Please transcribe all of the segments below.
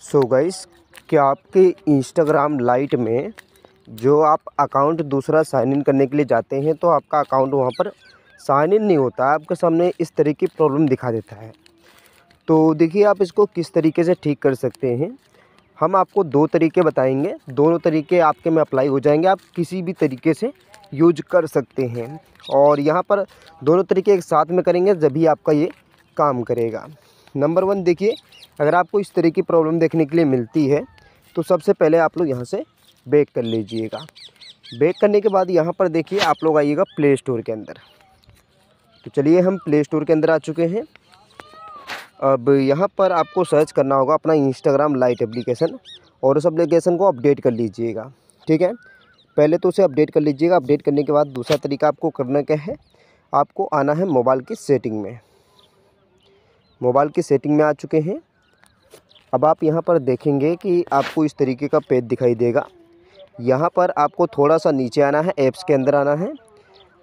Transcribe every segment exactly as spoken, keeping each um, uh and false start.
So guys, क्या आपके Instagram light में जो आप अकाउंट दूसरा साइन इन करने के लिए जाते हैं तो आपका अकाउंट वहाँ पर साइन इन नहीं होता, आपके सामने इस तरह की प्रॉब्लम दिखा देता है। तो देखिए आप इसको किस तरीके से ठीक कर सकते हैं। हम आपको दो तरीके बताएंगे, दोनों तरीके आपके में अप्लाई हो जाएंगे, आप किसी भी तरीके से यूज कर सकते हैं। और यहाँ पर दोनों तरीके एक साथ में करेंगे जब भी आपका ये काम करेगा। नंबर वन, देखिए अगर आपको इस तरह की प्रॉब्लम देखने के लिए मिलती है तो सबसे पहले आप लोग यहाँ से बैक कर लीजिएगा। बैक करने के बाद यहाँ पर देखिए आप लोग आइएगा प्ले स्टोर के अंदर। तो चलिए हम प्ले स्टोर के अंदर आ चुके हैं। अब यहाँ पर आपको सर्च करना होगा अपना इंस्टाग्राम लाइट एप्लीकेशन और उस एप्लीकेशन को अपडेट कर लीजिएगा। ठीक है, पहले तो उसे अपडेट कर लीजिएगा। अपडेट करने के बाद दूसरा तरीका आपको करना क्या है, आपको आना है मोबाइल की सेटिंग में। मोबाइल की सेटिंग में आ चुके हैं। अब आप यहाँ पर देखेंगे कि आपको इस तरीके का पेज दिखाई देगा। यहाँ पर आपको थोड़ा सा नीचे आना है, ऐप्स के अंदर आना है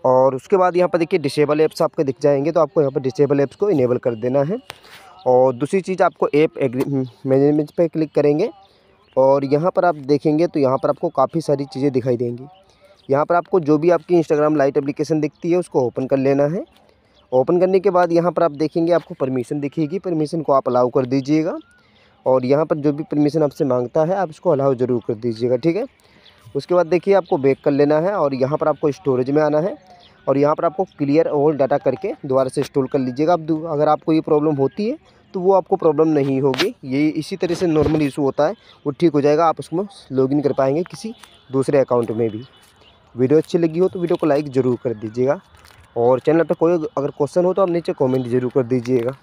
और उसके बाद यहाँ पर देखिए डिसेबल ऐप्स आपके दिख जाएंगे, तो आपको यहाँ पर डिसेबल ऐप्स को इनेबल कर देना है। और दूसरी चीज़, आपको ऐप मैनेजमेंट पे क्लिक करेंगे और यहाँ पर आप देखेंगे तो यहाँ पर आपको काफ़ी सारी चीज़ें दिखाई देंगी। यहाँ पर आपको जो भी आपकी इंस्टाग्राम लाइट एप्लीकेशन दिखती है उसको ओपन कर लेना है। ओपन करने के बाद यहाँ पर आप देखेंगे आपको परमिशन दिखेगी, परमिशन को आप अलाउ कर दीजिएगा। और यहाँ पर जो भी परमिशन आपसे मांगता है आप इसको अलाउ ज़रूर कर दीजिएगा। ठीक है, उसके बाद देखिए आपको बैक कर लेना है और यहाँ पर आपको स्टोरेज में आना है और यहाँ पर आपको क्लियर ऑल डाटा करके दोबारा से इंस्टॉल कर लीजिएगा। अब अगर आपको ये प्रॉब्लम होती है तो वो आपको प्रॉब्लम नहीं होगी, ये इसी तरह से नॉर्मल इशू होता है, वो ठीक हो जाएगा। आप उसमें लॉगिन कर पाएंगे किसी दूसरे अकाउंट में भी। वीडियो अच्छी लगी हो तो वीडियो को लाइक ज़रूर कर दीजिएगा और चैनल पर कोई अगर क्वेश्चन हो तो आप नीचे कमेंट ज़रूर कर दीजिएगा।